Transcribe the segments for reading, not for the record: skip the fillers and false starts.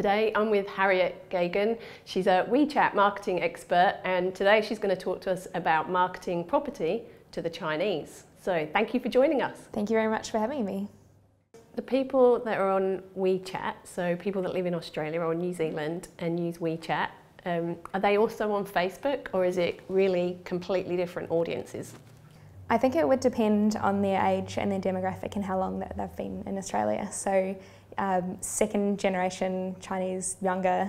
Today I'm with Harriet Geoghegan. She's a WeChat marketing expert, and today she's going to talk to us about marketing property to the Chinese. So thank you for joining us. Thank you very much for having me. The people that are on WeChat, so people that live in Australia or New Zealand and use WeChat, are they also on Facebook, or is it really completely different audiences? I think it would depend on their age and their demographic and how long that they've been in Australia. So second generation Chinese, younger,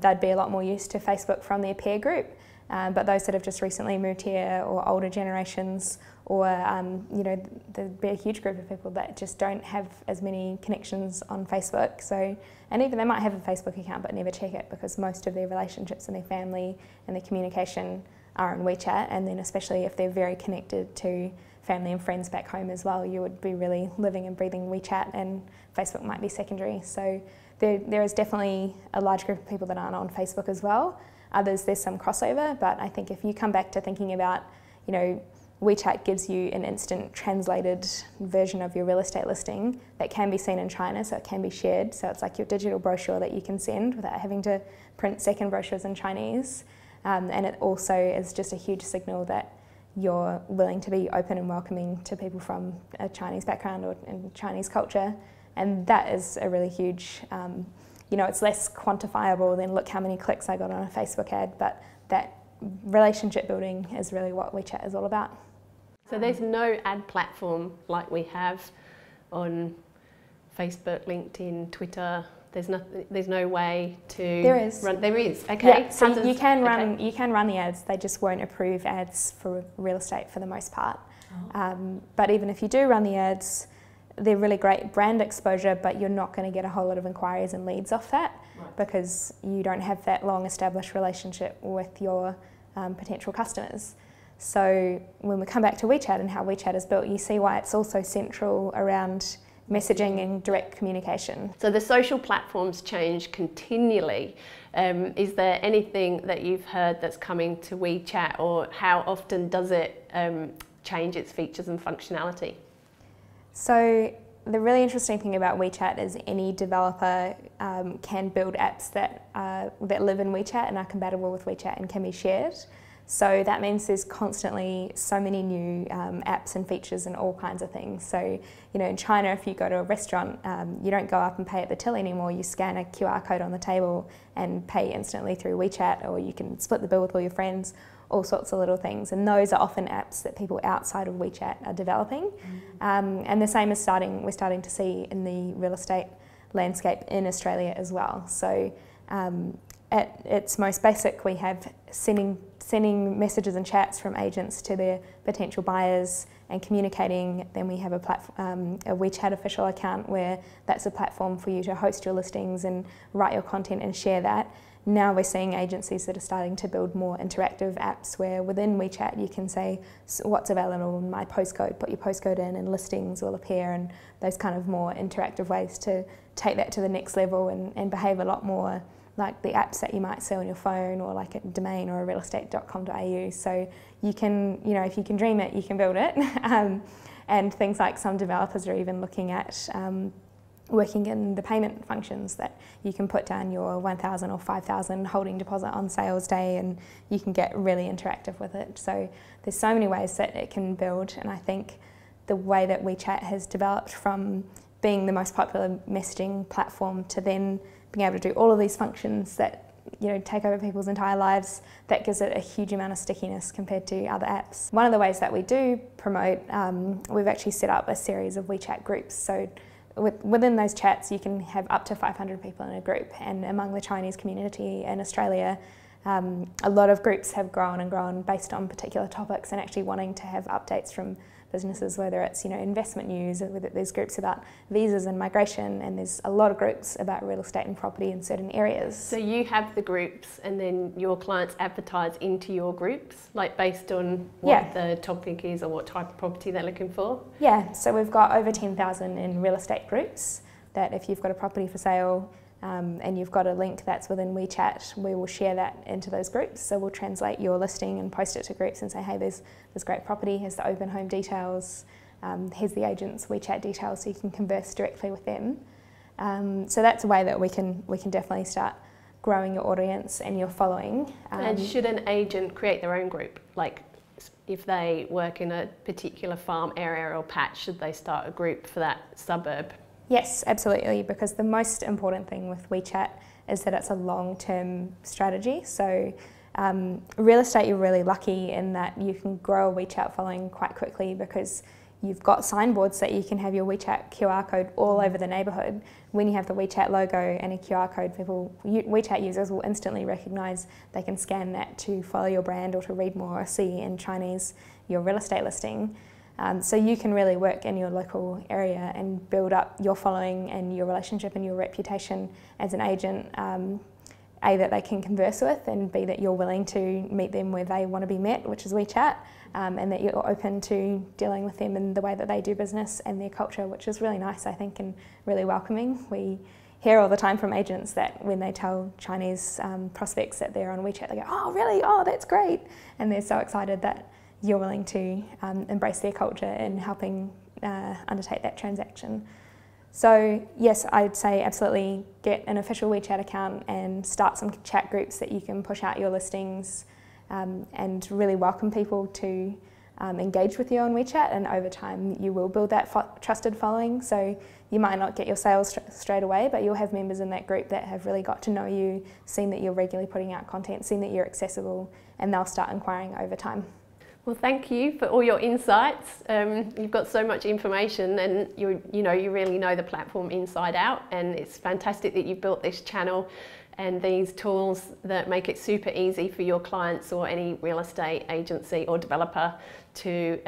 they'd be a lot more used to Facebook from their peer group. But those that have just recently moved here, or older generations, or you know, there'd be a huge group of people that just don't have as many connections on Facebook. So, and even they might have a Facebook account but never check it, because most of their relationships and their family and their communication are on WeChat. And then especially if they're very connected to family and friends back home as well, you would be really living and breathing WeChat, and Facebook might be secondary. So there is definitely a large group of people that aren't on Facebook as well. Others, there's some crossover, but I think if you come back to thinking about, you know, WeChat gives you an instant translated version of your real estate listing that can be seen in China, so it can be shared. So it's like your digital brochure that you can send without having to print second brochures in Chinese. And it also is just a huge signal that you're willing to be open and welcoming to people from a Chinese background or in Chinese culture. And that is a really huge, you know, it's less quantifiable than look how many clicks I got on a Facebook ad, but that relationship building is really what WeChat is all about. So there's no ad platform like we have on Facebook, LinkedIn, Twitter. There's no way to run. There is. Okay. Yeah, so you can run. Okay. You can run the ads. They just won't approve ads for real estate for the most part. Oh. But even if you do run the ads, they're really great brand exposure, but you're not going to get a whole lot of inquiries and leads off that, right, because you don't have that long established relationship with your potential customers. So when we come back to WeChat and how WeChat is built, you see why it's also central around messaging and direct communication. So the social platforms change continually. Is there anything that you've heard that's coming to WeChat, or how often does it change its features and functionality? So the really interesting thing about WeChat is any developer can build apps that, that live in WeChat and are compatible with WeChat and can be shared. So that means there's constantly so many new apps and features and all kinds of things. So, you know, in China, if you go to a restaurant, you don't go up and pay at the till anymore. You scan a QR code on the table and pay instantly through WeChat, or you can split the bill with all your friends. All sorts of little things, and those are often apps that people outside of WeChat are developing. Mm-hmm. And the same is we're starting to see in the real estate landscape in Australia as well. So at its most basic, we have sending messages and chats from agents to their potential buyers and communicating. Then we have a WeChat official account, where that's a platform for you to host your listings and write your content and share that. Now we're seeing agencies that are starting to build more interactive apps, where within WeChat you can say what's available in my postcode, put your postcode in, and listings will appear, and those kind of more interactive ways to take that to the next level and behave a lot more like the apps that you might see on your phone, or like a Domain or a realestate.com.au. So you can, you know, if you can dream it, you can build it. And things like, some developers are even looking at working in the payment functions, that you can put down your 1,000 or 5,000 holding deposit on sales day, and you can get really interactive with it. So there's so many ways that it can build, and I think the way that WeChat has developed from being the most popular messaging platform to then being able to do all of these functions that, you know, take over people's entire lives, that gives it a huge amount of stickiness compared to other apps. One of the ways that we do promote, we've actually set up a series of WeChat groups. So within those chats, you can have up to 500 people in a group, and among the Chinese community in Australia, a lot of groups have grown and grown based on particular topics, and actually wanting to have updates from businesses, whether it's, you know, investment news, or whether there's groups about visas and migration, and there's a lot of groups about real estate and property in certain areas. So you have the groups, and then your clients advertise into your groups, like based on what the topic is or what type of property they're looking for? Yeah, so we've got over 10,000 in real estate groups, that if you've got a property for sale, and you've got a link that's within WeChat, we will share that into those groups. So we'll translate your listing and post it to groups and say, hey, there's this great property, here's the open home details, here's the agent's WeChat details, so you can converse directly with them. So that's a way that we can definitely start growing your audience and your following. And should an agent create their own group? Like if they work in a particular farm area or patch, should they start a group for that suburb? Yes, absolutely, because the most important thing with WeChat is that it's a long-term strategy. So real estate, you're really lucky in that you can grow a WeChat following quite quickly because you've got signboards that you can have your WeChat QR code all over the neighbourhood. When you have the WeChat logo and a QR code, WeChat users will instantly recognise. They can scan that to follow your brand or to read more or see in Chinese your real estate listing. So you can really work in your local area and build up your following and your relationship and your reputation as an agent. A, that they can converse with, and B, that you're willing to meet them where they want to be met, which is WeChat, and that you're open to dealing with them in the way that they do business and their culture, which is really nice, I think, and really welcoming. We hear all the time from agents that when they tell Chinese prospects that they're on WeChat, they go, "Oh, really? Oh, that's great." And they're so excited that you're willing to embrace their culture and helping undertake that transaction. So yes, I'd say absolutely get an official WeChat account and start some chat groups that you can push out your listings and really welcome people to engage with you on WeChat, and over time you will build that trusted following. So you might not get your sales straight away, but you'll have members in that group that have really got to know you, seen that you're regularly putting out content, seen that you're accessible, and they'll start inquiring over time. Well, thank you for all your insights. You've got so much information, and you really know the platform inside out, and it's fantastic that you've built this channel and these tools that make it super easy for your clients or any real estate agency or developer to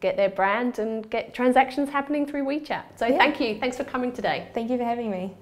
get their brand and get transactions happening through WeChat. So yeah. Thank you. Thanks for coming today. Thank you for having me.